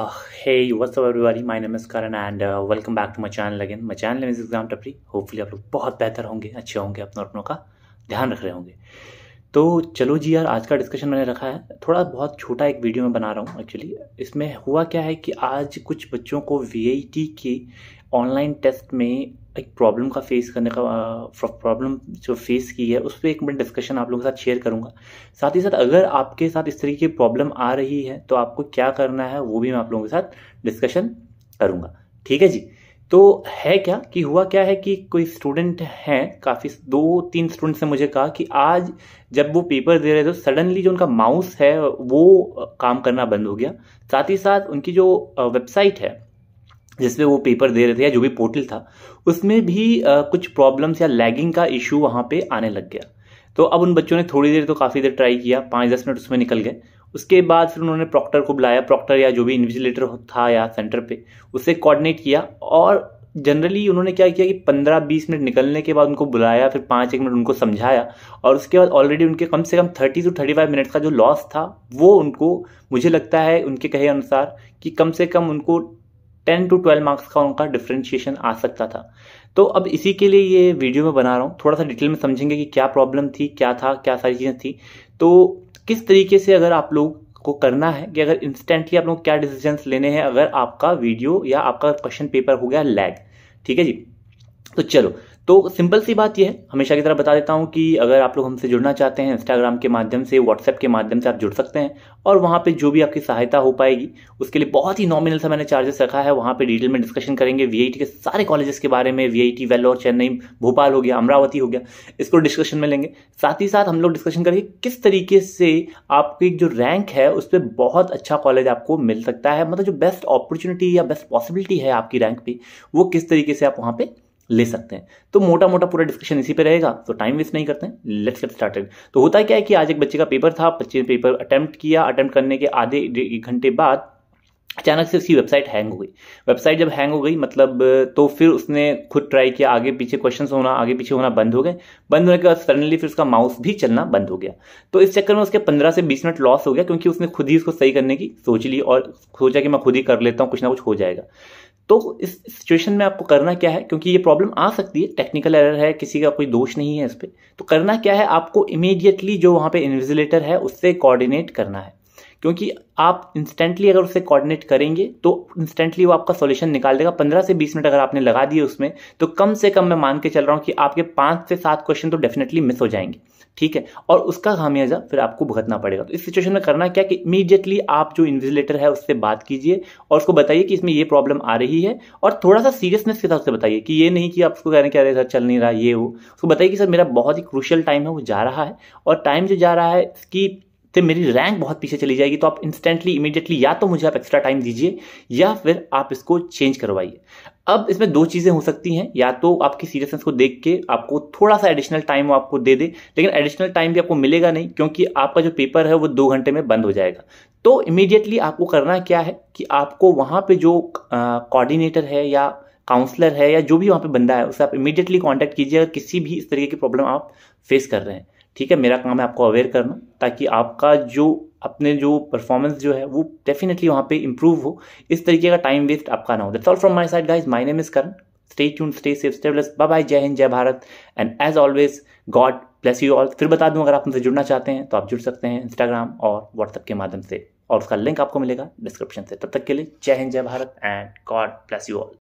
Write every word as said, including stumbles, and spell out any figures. Uh, hey, what's up everybody? My name is Karan and uh, welcome back to my channel again. My channel name is exam Tapri. Hopefully आप लोग बहुत बेहतर होंगे, अच्छे होंगे, अपनों अपनों का ध्यान रख रहे होंगे. तो चलो जी यार, आज का डिस्कशन मैंने रखा है थोड़ा बहुत छोटा, एक वीडियो में बना रहा हूँ. एक्चुअली इसमें हुआ क्या है कि आज कुछ बच्चों को V I T के ऑनलाइन टेस्ट में एक प्रॉब्लम का फेस करने का प्रॉब्लम जो फेस की है उस पर एक मिनट डिस्कशन आप लोगों के साथ शेयर करूंगा. साथ ही साथ अगर आपके साथ इस तरीके की प्रॉब्लम आ रही है तो आपको क्या करना है वो भी मैं आप लोगों के साथ डिस्कशन करूंगा. ठीक है जी. तो है क्या कि हुआ क्या है कि कोई स्टूडेंट हैं, काफ़ी दो तीन स्टूडेंट ने मुझे कहा कि आज जब वो पेपर दे रहे थे सडनली जो उनका माउस है वो काम करना बंद हो गया. साथ ही साथ उनकी जो वेबसाइट है जिसपे वो पेपर दे रहे थे या जो भी पोर्टल था उसमें भी आ, कुछ प्रॉब्लम्स या लैगिंग का इशू वहाँ पे आने लग गया. तो अब उन बच्चों ने थोड़ी देर तो काफ़ी देर ट्राई किया, पाँच दस मिनट उसमें निकल गए. उसके बाद फिर उन्होंने प्रॉक्टर को बुलाया, प्रॉक्टर या जो भी इन्विजिलेटर था या सेंटर पे, उससे कोऑर्डिनेट किया. और जनरली उन्होंने क्या किया कि पंद्रह बीस मिनट निकलने के बाद उनको बुलाया, फिर पाँच एक मिनट उनको समझाया और उसके बाद ऑलरेडी उनके कम से कम thirty two thirty five minutes का जो लॉस था वो उनको, मुझे लगता है उनके कहे अनुसार कि कम से कम उनको टेन टू ट्वेल्व मार्क्स का उनका डिफ्रेंशिएशन आ सकता था. तो अब इसी के लिए ये वीडियो में बना रहा हूँ, थोड़ा सा डिटेल में समझेंगे कि क्या प्रॉब्लम थी, क्या था, क्या सारी चीज़ें थी. तो किस तरीके से अगर आप लोग को करना है कि अगर इंस्टेंटली आप लोग क्या डिसीजंस लेने हैं अगर आपका वीडियो या आपका क्वेश्चन पेपर हो गया लैग. ठीक है जी. तो चलो, तो सिंपल सी बात यह है, हमेशा की तरह बता देता हूं कि अगर आप लोग हमसे जुड़ना चाहते हैं इंस्टाग्राम के माध्यम से, व्हाट्सएप के माध्यम से आप जुड़ सकते हैं और वहां पे जो भी आपकी सहायता हो पाएगी उसके लिए बहुत ही नॉमिनल सा मैंने चार्जेस रखा है. वहां पे डिटेल में डिस्कशन करेंगे वीआईटी के सारे कॉलेजेस के बारे में, वीआईटी वेल्लोर, चेन्नई, भोपाल हो गया, अमरावती हो गया, इसको डिस्कशन में लेंगे. साथ ही साथ हम लोग डिस्कशन करेंगे किस तरीके से आपकी जो रैंक है उस पर बहुत अच्छा कॉलेज आपको मिल सकता है, मतलब जो बेस्ट अपॉर्चुनिटी या बेस्ट पॉसिबिलिटी है आपकी रैंक पे वो किस तरीके से आप वहाँ पर ले सकते हैं. तो मोटा मोटा पूरा डिस्कशन इसी पे रहेगा. तो टाइम वेस्ट नहीं करते हैं, लेट्स गेट स्टार्टेड. तो होता है क्या है कि आज एक बच्चे का पेपर था, बच्चे ने पेपर अटेम्प्ट किया, अटेम्प्ट करने के आधे एक घंटे बाद अचानक से उसकी वेबसाइट हैंग हो गई. वेबसाइट जब हैंग हो गई मतलब, तो फिर उसने खुद ट्राई किया, आगे पीछे क्वेश्चंस होना आगे पीछे होना बंद हो गए. बंद होने के बाद सडनली फिर उसका माउस भी चलना बंद हो गया. तो इस चक्कर में उसके पंद्रह से बीस मिनट लॉस हो गया क्योंकि उसने खुद ही उसको सही करने की सोच ली और सोचा कि मैं खुद ही कर लेता हूँ, कुछ ना कुछ हो जाएगा. तो इस सिचुएशन में आपको करना क्या है, क्योंकि ये प्रॉब्लम आ सकती है, टेक्निकल एरर है, किसी का कोई दोष नहीं है इस पर. तो करना क्या है, आपको इमीडिएटली जो वहाँ पे इन्विजिलेटर है उससे कोऑर्डिनेट करना है, क्योंकि आप इंस्टेंटली अगर उससे कोऑर्डिनेट करेंगे तो इंस्टेंटली वो आपका सॉल्यूशन निकाल देगा. पंद्रह से बीस मिनट अगर आपने लगा दिए उसमें तो कम से कम मैं मान के चल रहा हूँ कि आपके पाँच से सात क्वेश्चन तो डेफिनेटली मिस हो जाएंगे. ठीक है, और उसका खामियाजा फिर आपको भुगतना पड़ेगा. तो इस सिचुएशन में करना क्या कि इमीडिएटली आप जो इन्विजिलेटर है उससे बात कीजिए और उसको बताइए कि इसमें ये प्रॉब्लम आ रही है और थोड़ा सा सीरियसनेस के साथ उससे बताइए कि ये नहीं कि आप उसको कह रहे हैं कि अरे सर चल नहीं रहा ये हो. उसको बताइए कि सर मेरा बहुत ही क्रूशियल टाइम है वो जा रहा है और टाइम जो जा रहा है इसकी तो मेरी रैंक बहुत पीछे चली जाएगी. तो आप इंस्टेंटली इमीडिएटली या तो मुझे आप एक्स्ट्रा टाइम दीजिए या फिर आप इसको चेंज करवाइए. अब इसमें दो चीज़ें हो सकती हैं, या तो आपकी सीरियसनेस को देख के आपको थोड़ा सा एडिशनल टाइम वो आपको दे दे, लेकिन एडिशनल टाइम भी आपको मिलेगा नहीं क्योंकि आपका जो पेपर है वो दो घंटे में बंद हो जाएगा. तो इमीडिएटली आपको करना क्या है कि आपको वहाँ पर जो कोऑर्डिनेटर है या काउंसलर है या जो भी वहाँ पर बंदा है उससे आप इमीडिएटली कॉन्टैक्ट कीजिए अगर किसी भी इस तरीके की प्रॉब्लम आप फेस कर रहे हैं. ठीक है, मेरा काम है आपको अवेयर करना ताकि आपका जो अपने जो परफॉर्मेंस जो है वो डेफिनेटली वहाँ पे इम्प्रूव हो, इस तरीके का टाइम वेस्ट आपका ना हो. That's all from my side guys. My name is Karan. Stay tuned, stay safe, stay blessed. Bye bye, जय हिंद, जय Bharat and as always God bless you all. फिर बता दूँ अगर आप हमसे जुड़ना चाहते हैं तो आप जुड़ सकते हैं इंस्टाग्राम और व्हाट्सएप के माध्यम से और उसका लिंक आपको मिलेगा डिस्क्रिप्शन से. तब तक के लिए जय हिंद, जय Bharat and God bless you all.